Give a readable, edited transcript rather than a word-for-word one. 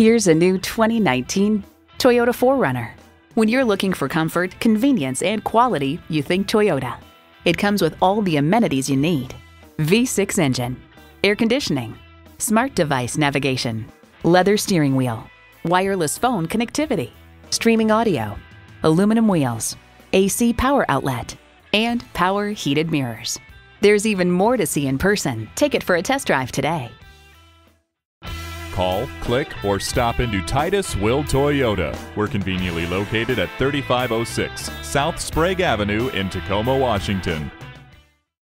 Here's a new 2019 Toyota 4Runner. When you're looking for comfort, convenience, and quality, you think Toyota. It comes with all the amenities you need: V6 engine, air conditioning, smart device navigation, leather steering wheel, wireless phone connectivity, streaming audio, aluminum wheels, AC power outlet, and power heated mirrors. There's even more to see in person. Take it for a test drive today. Call, click, or stop into Titus Will Toyota. We're conveniently located at 3506 South Sprague Avenue in Tacoma, Washington.